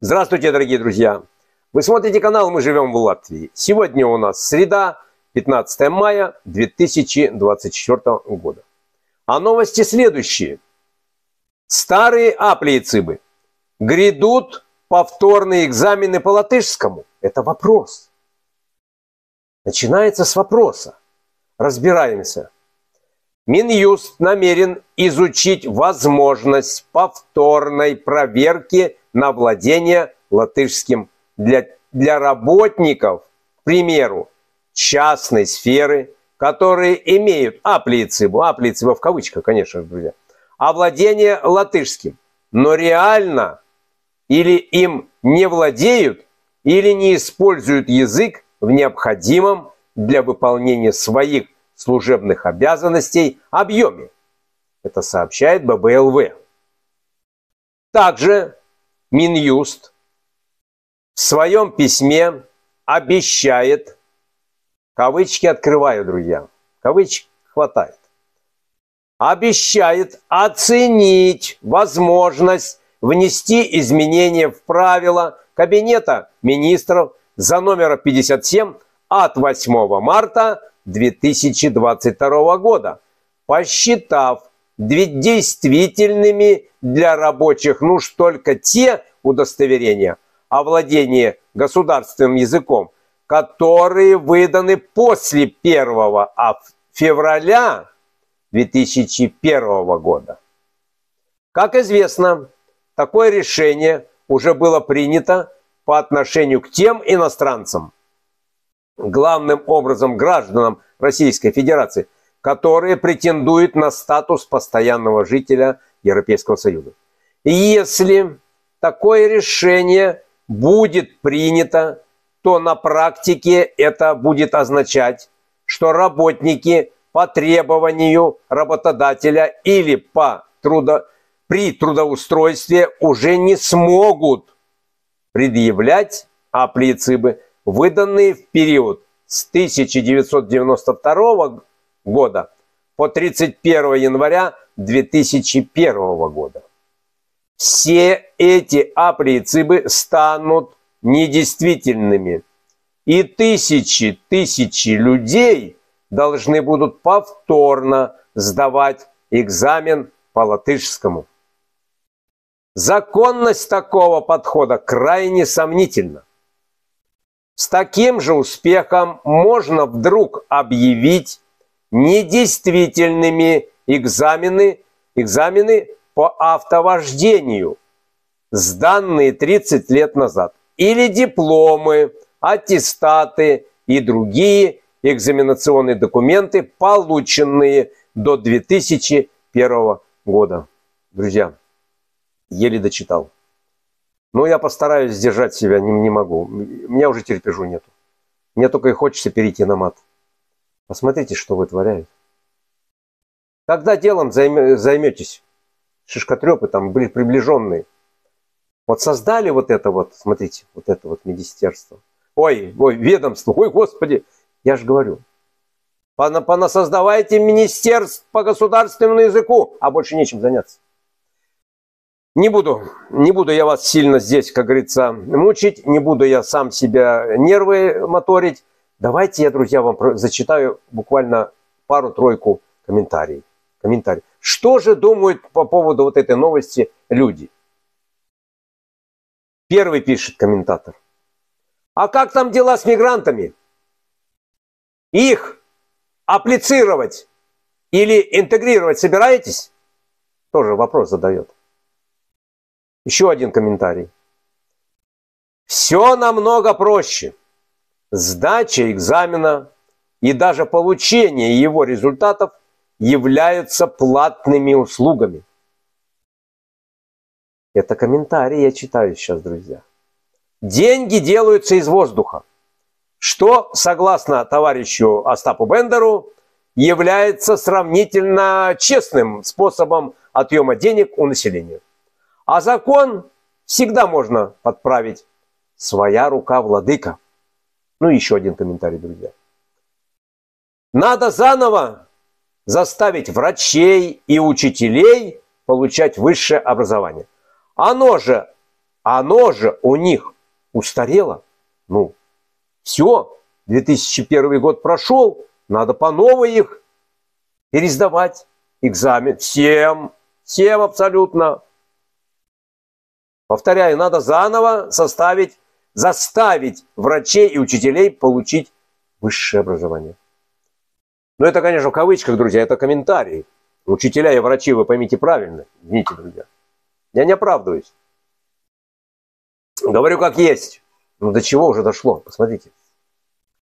Здравствуйте, дорогие друзья! Вы смотрите канал «Мы живем в Латвии». Сегодня у нас среда, 15 мая 2024 года. А новости следующие. Старые аплиецибы. Грядут повторные экзамены по латышскому. Это вопрос. Начинается с вопроса. Разбираемся. Минюст намерен изучить возможность повторной проверки на владение латышским для работников, к примеру, частной сферы, которые имеют аплиецибу в кавычках, конечно, друзья, овладение латышским, но реально или им не владеют, или не используют язык в необходимом для выполнения своих служебных обязанностей объеме. Это сообщает ББЛВ. Также Минюст в своем письме обещает, кавычки открываю, друзья, кавычек хватает, обещает оценить возможность внести изменения в правила Кабинета Министров за номером 57 от 8 марта 2022 года, посчитав действительными для рабочих нужд только те удостоверения о владении государственным языком, которые выданы после 1 февраля 2001 года. Как известно, такое решение уже было принято по отношению к тем иностранцам, главным образом гражданам Российской Федерации, которые претендуют на статус постоянного жителя Европейского Союза. Если такое решение будет принято, то на практике это будет означать, что работники по требованию работодателя или при трудоустройстве уже не смогут предъявлять аплиецибы, выданные в период с 1992 года по 31 января 2001 года. Все эти аплиецибы станут недействительными, и тысячи людей должны будут повторно сдавать экзамен по латышскому. Законность такого подхода крайне сомнительна. С таким же успехом можно вдруг объявить недействительными экзамены по автовождению, сданные 30 лет назад, или дипломы, аттестаты и другие экзаменационные документы, полученные до 2001 года. Друзья, еле дочитал. Но я постараюсь сдержать себя, не могу. У меня уже терпежу нету. Мне только и хочется перейти на мат. Посмотрите, что вытворяют. Когда делом займетесь, шишкотрепы там были приближенные. Вот создали вот это вот, смотрите, вот это вот министерство. Ой, ведомство, ой, господи, я же говорю. Понасоздавайте министерств по государственному языку, а больше нечем заняться. Не буду я вас сильно здесь, как говорится, мучить, не буду я сам себя нервы моторить. Давайте я, друзья, вам зачитаю буквально пару-тройку комментариев. Что же думают по поводу вот этой новости люди? Первый пишет комментатор. А как там дела с мигрантами? Их аплицировать или интегрировать собираетесь? Тоже вопрос задает. Еще один комментарий. Все намного проще. Сдача экзамена и даже получение его результатов являются платными услугами. Это комментарий я читаю сейчас, друзья. Деньги делаются из воздуха, что, согласно товарищу Остапу Бендеру, является сравнительно честным способом отъема денег у населения. А закон всегда можно подправить. Своя рука владыка. Ну, еще один комментарий, друзья. Надо заново заставить врачей и учителей получать высшее образование. Оно же Оно же у них устарело. Ну, все, 2001 год прошел, надо по новой их пересдавать. Экзамен всем абсолютно. Повторяю, надо заново заставить врачей и учителей получить высшее образование. Но это, конечно, в кавычках, друзья, это комментарии. Учителя и врачи, вы поймите правильно, извините, друзья. Я не оправдываюсь. Говорю, как есть. Ну, до чего уже дошло, посмотрите.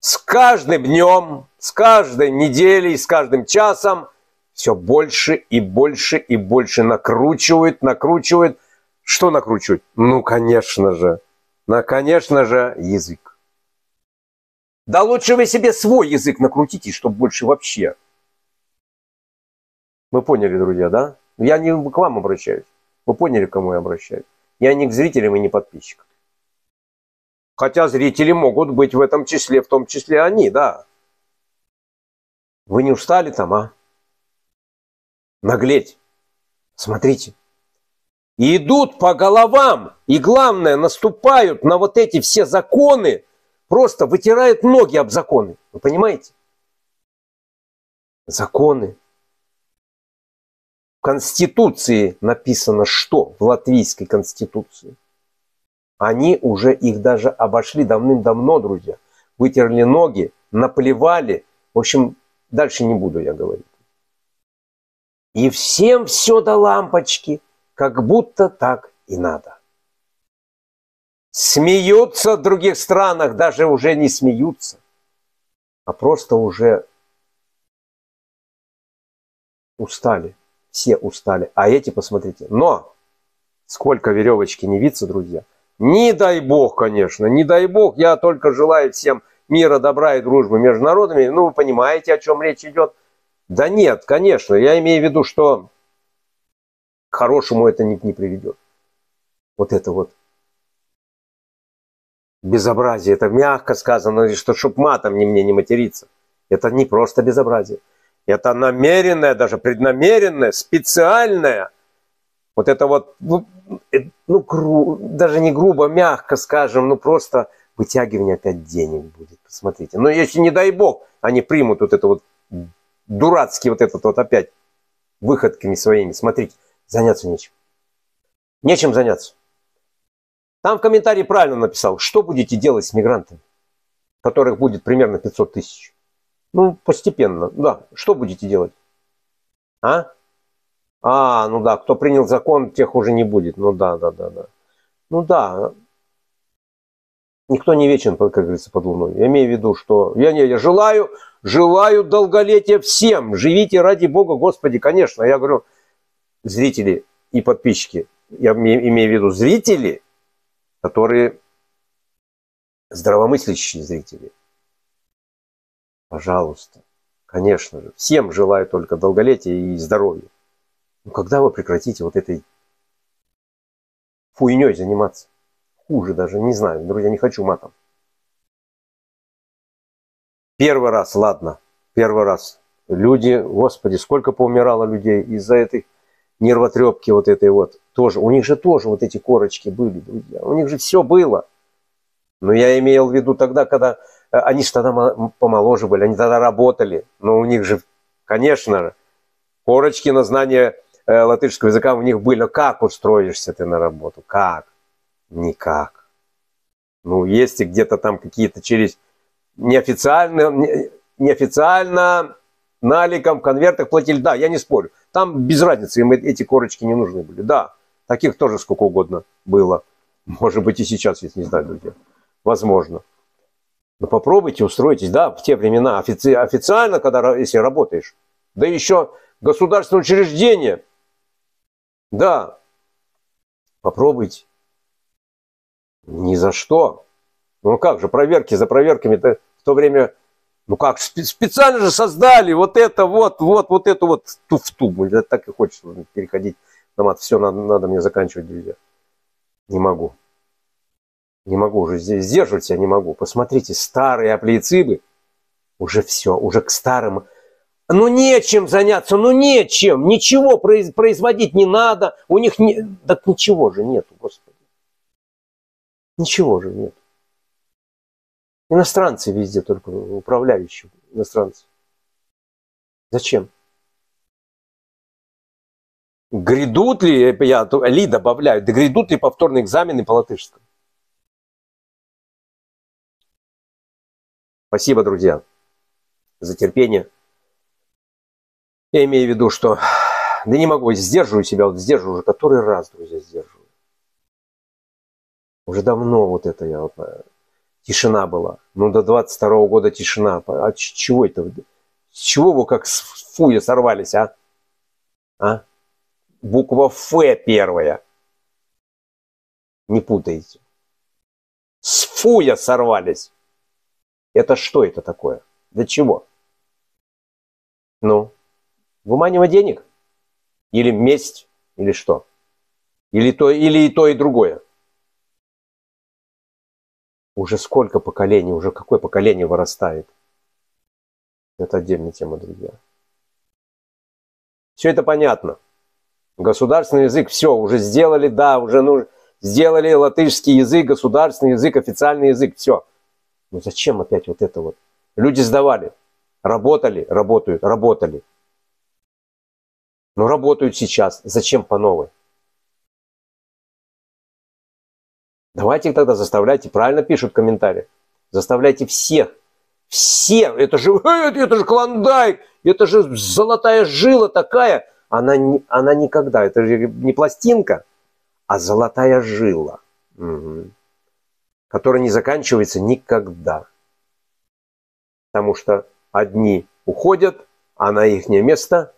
С каждым днем, с каждой неделей, с каждым часом все больше и больше и больше накручивают. Что накручивают? Ну, конечно же, язык. Да лучше вы себе свой язык накрутите, чтобы больше вообще. Вы поняли, друзья, да? Я не к вам обращаюсь. Вы поняли, к кому я обращаюсь? Я не к зрителям и не подписчикам. Хотя зрители могут быть в этом числе, в том числе они, да. Вы не устали там, а? Наглеть. Смотрите. И идут по головам, и главное, наступают на вот эти все законы, просто вытирают ноги об законы. Вы понимаете? Законы. В Конституции написано что? В Латвийской Конституции. Они уже их даже обошли давным-давно, друзья. Вытерли ноги, наплевали. В общем, дальше не буду я говорить. И всем все до лампочки, как будто так и надо. Смеются в других странах, даже уже не смеются, а просто уже устали. Все устали. А эти, посмотрите. Но сколько веревочки не виться, друзья. Не дай бог, конечно, не дай бог. Я только желаю всем мира, добра и дружбы между народами. Ну, вы понимаете, о чем речь идет. Да нет, конечно, я имею в виду, что к хорошему это не приведет. Вот это вот безобразие, это мягко сказано, что чтоб матом мне не материться. Это не просто безобразие. Это намеренное, даже преднамеренное, специальное. Вот это вот, ну даже не грубо, мягко скажем, ну просто вытягивание опять денег будет, посмотрите. Но если, не дай бог, они примут вот это вот дурацкий вот этот вот опять выходками своими, смотрите, заняться нечем. Нечем заняться. Там в комментарии правильно написал, что будете делать с мигрантами, которых будет примерно 500 тысяч. Ну, постепенно, да. Что будете делать? А? А, ну да, кто принял закон, тех уже не будет. Ну да. Ну да, никто не вечен, как говорится, под луной. Я имею в виду, что я желаю долголетия всем. Живите ради Бога, Господи, конечно. Я говорю, зрители и подписчики, я имею в виду зрители, которые здравомыслящие зрители. Пожалуйста, конечно же, всем желаю только долголетия и здоровья. Ну, когда вы прекратите вот этой фуйней заниматься? Хуже даже, не знаю, друзья, не хочу матом. Первый раз, ладно, первый раз. Люди, Господи, сколько поумирало людей из-за этой нервотрепки вот этой вот. Тоже, у них же тоже вот эти корочки были, друзья. У них же все было. Но я имел в виду тогда, когда они же тогда помоложе были, они тогда работали. Но у них же, конечно же, корочки на знание латышского языка у них были. Но как устроишься ты на работу? Как? Никак. Ну, есть и где-то там какие-то через неофициально наликом в конвертах платили. Да, я не спорю. Там без разницы, им эти корочки не нужны были. Да, таких тоже сколько угодно было. Может быть и сейчас, если не знаю, друзья. Возможно. Но попробуйте, устроитесь. Да, в те времена официально, когда, если работаешь. Да еще государственное учреждение. Да. Попробуйте. Ни за что. Ну как же, проверки за проверками. -то в то время, ну как, специально же создали вот это вот эту вот туфту. Так и хочется переходить на мат. Все, надо мне заканчивать, друзья. Не могу. Не могу уже здесь сдерживать себя, не могу. Посмотрите, старые аплиецибы. Уже все, уже к старым. Ну нечем заняться, ну нечем. Ничего производить не надо. У них не... Так ничего же нету, Господи. Ничего же нет. Иностранцы везде, только управляющие иностранцы. Зачем? Грядут ли, я ли добавляю, да грядут ли повторные экзамены по латышскому? Спасибо, друзья, за терпение. Я имею в виду, что... Да не могу, сдерживаю себя, вот сдерживаю уже который раз, друзья, сдерживаю. Уже давно вот это я... Вот, тишина была. Ну, до 22-го года тишина. А чего это? С чего вы как с фуя сорвались, а? А? Буква Ф первая. Не путайте. С фуя сорвались. Это что это такое? Для чего? Ну? Выманивать денег? Или месть? Или что? Или и то, и другое? Уже сколько поколений, уже какое поколение вырастает? Это отдельная тема, друзья. Все это понятно. Государственный язык, все, уже сделали, да, уже ну, сделали латышский язык, государственный язык, официальный язык, все. Ну зачем опять вот это вот? Люди сдавали, работали, работают, работали. Ну работают сейчас, зачем по новой? Давайте их тогда заставляйте, правильно пишут комментарии, заставляйте всех, это же клондайк, это же золотая жила такая, она никогда, это же не пластинка, а золотая жила, угу. Которая не заканчивается никогда, потому что одни уходят, а на их место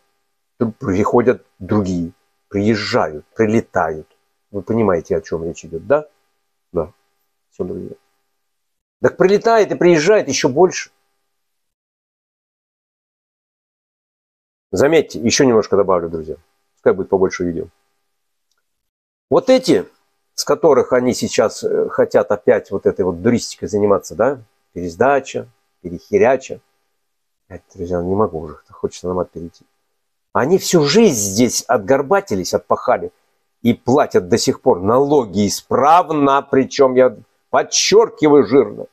приходят другие, приезжают, прилетают, вы понимаете, о чем речь идет, да? Да, все, друзья. Так прилетает и приезжает еще больше. Заметьте, еще немножко добавлю, друзья. Пускай будет побольше видео. Вот эти, с которых они сейчас хотят опять вот этой вот дуристикой заниматься, да? Пересдача, перехеряча. Опять, друзья, не могу уже, хочется на мат перейти. Они всю жизнь здесь отгорбатились, отпахали. И платят до сих пор налоги исправно, причем я подчеркиваю жирно.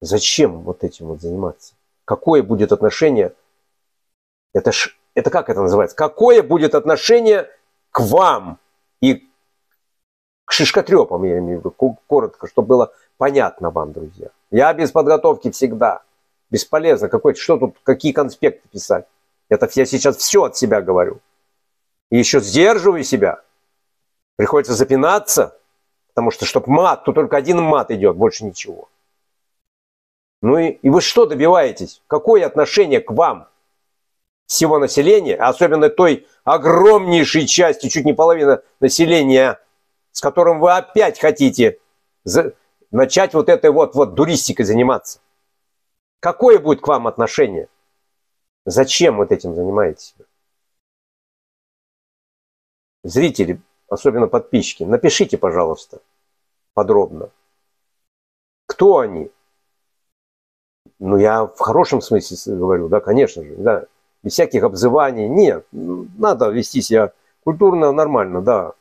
Зачем вот этим вот заниматься? Какое будет отношение, это как это называется? Какое будет отношение к вам и к шишкотрепам, я имею в виду, коротко, чтобы было понятно вам, друзья. Я без подготовки всегда, бесполезно, что тут, какие конспекты писать. Это я сейчас все от себя говорю. И еще сдерживаю себя. Приходится запинаться, потому что, чтобы мат, то только один мат идет, больше ничего. Ну и вы что добиваетесь? Какое отношение к вам всего населения, особенно той огромнейшей части, чуть не половина населения, с которым вы опять хотите начать вот этой вот дуристикой заниматься? Какое будет к вам отношение? Зачем вот этим занимаетесь? Зрители, особенно подписчики, напишите, пожалуйста, подробно, кто они. Ну, я в хорошем смысле говорю, да, конечно же, да, без всяких обзываний. Нет, надо вести себя культурно, нормально, да.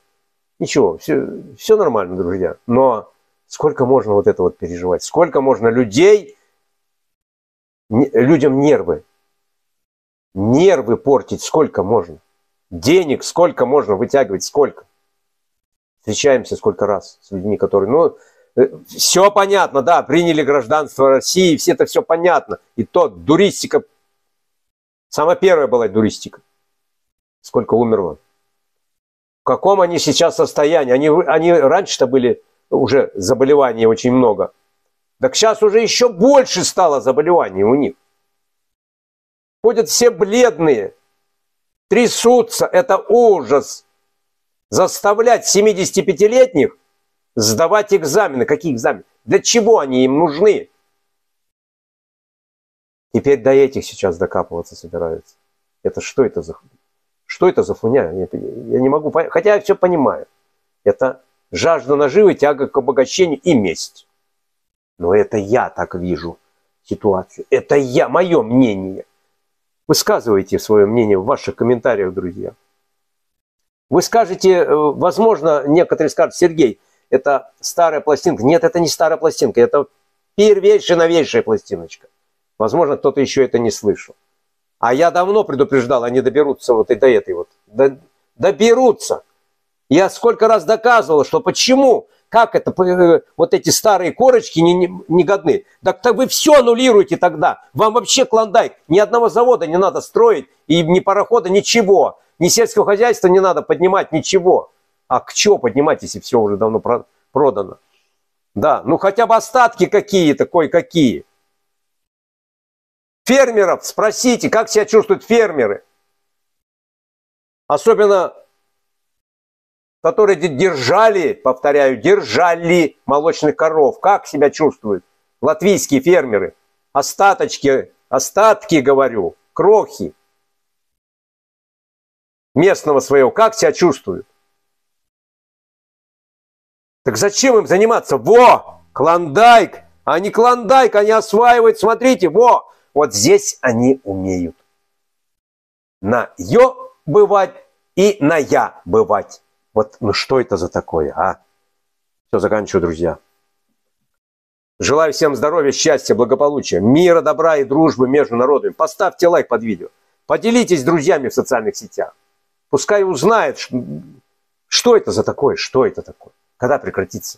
Ничего, все нормально, друзья. Но сколько можно вот это вот переживать? Сколько можно людям нервы портить, сколько можно? Денег сколько можно вытягивать, сколько? Встречаемся сколько раз с людьми, которые... Ну, все понятно, да, приняли гражданство России, все это все понятно. И то дуристика... Самая первая была дуристика. Сколько умерло. В каком они сейчас состоянии? Они раньше-то были уже заболеваний очень много. Так сейчас уже еще больше стало заболеваний у них. Ходят все бледные. Трясутся, это ужас. Заставлять 75-летних сдавать экзамены. Какие экзамены? Для чего они им нужны? Теперь до этих сейчас докапываться собираются. Это что это за хуйня? Что это за хуйня? Я не могу понять. Хотя я все понимаю. Это жажда наживы, тяга к обогащению и месть. Но это я так вижу ситуацию. Это я, мое мнение. Высказывайте свое мнение в ваших комментариях, друзья. Вы скажете, возможно, некоторые скажут: Сергей, это старая пластинка. Нет, это не старая пластинка, это первейшая, новейшая пластиночка. Возможно, кто-то еще это не слышал. А я давно предупреждал, они доберутся вот и до этой вот. Доберутся. Я сколько раз доказывал, что почему, как это, вот эти старые корочки не годны. Так вы все аннулируете тогда. Вам вообще клондайк. Ни одного завода не надо строить, и ни парохода, ничего. Ни сельского хозяйства не надо поднимать, ничего. А к чему поднимать, если все уже давно продано? Да, ну хотя бы остатки какие-то, кое-какие. Фермеров спросите, как себя чувствуют фермеры. Особенно, которые держали, повторяю, держали молочных коров. Как себя чувствуют латвийские фермеры? Остатки, говорю, крохи местного своего. Как себя чувствуют? Так зачем им заниматься? Во! Клондайк! А не клондайк, они осваивают, смотрите, во! Вот здесь они умеют. На «ё» бывать и на «я» бывать. Вот, ну что это за такое, а? Все, заканчиваю, друзья. Желаю всем здоровья, счастья, благополучия, мира, добра и дружбы между народами. Поставьте лайк под видео. Поделитесь с друзьями в социальных сетях. Пускай узнают, что это за такое, что это такое. Когда прекратится?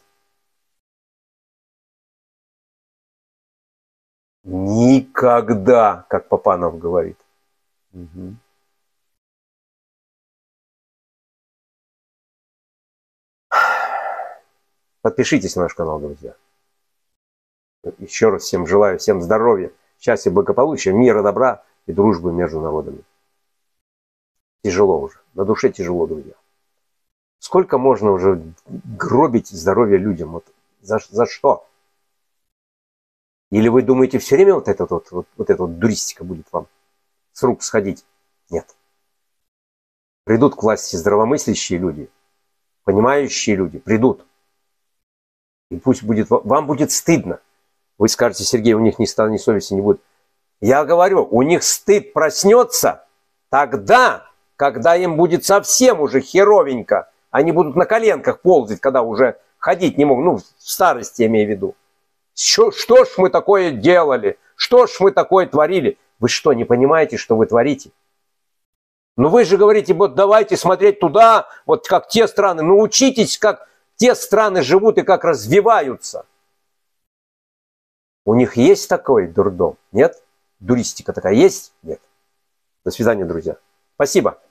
Никогда, как Папанов говорит. Угу. Подпишитесь на наш канал, друзья. Еще раз всем желаю, всем здоровья, счастья, благополучия, мира, добра и дружбы между народами. Тяжело уже, на душе тяжело, друзья. Сколько можно уже гробить здоровье людям? Вот за что? Или вы думаете, все время вот эта дуристика будет вам с рук сходить? Нет. Придут к власти здравомыслящие люди, понимающие люди, придут. И пусть будет, вам будет стыдно. Вы скажете, Сергей, у них ни стыда, ни совести не будет. Я говорю, у них стыд проснется тогда, когда им будет совсем уже херовенько. Они будут на коленках ползать, когда уже ходить не могут. Ну, в старости я имею в виду. Что ж мы такое делали? Что ж мы такое творили? Вы что, не понимаете, что вы творите? Ну, вы же говорите, вот давайте смотреть туда, вот как те страны. Ну, учитесь, как те страны живут и как развиваются. У них есть такой дурдом? Нет? Дуристика такая есть? Нет. До свидания, друзья. Спасибо.